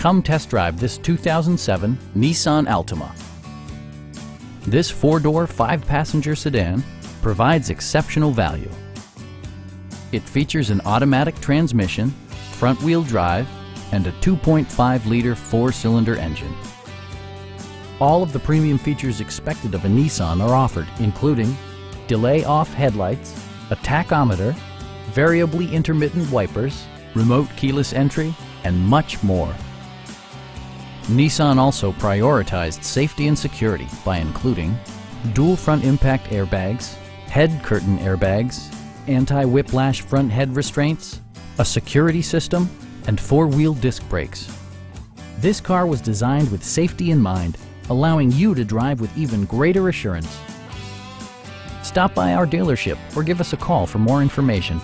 Come test drive this 2007 Nissan Altima. This 4-door, 5-passenger sedan provides exceptional value. It features an automatic transmission, front-wheel drive, and a 2.5-liter 4-cylinder engine. All of the premium features expected of a Nissan are offered, including delay-off headlights, a tachometer, variably intermittent wipers, remote keyless entry, and much more. Nissan also prioritized safety and security by including dual front impact airbags, head curtain airbags, anti-whiplash front head restraints, a security system, and 4-wheel disc brakes. This car was designed with safety in mind, allowing you to drive with even greater assurance. Stop by our dealership or give us a call for more information.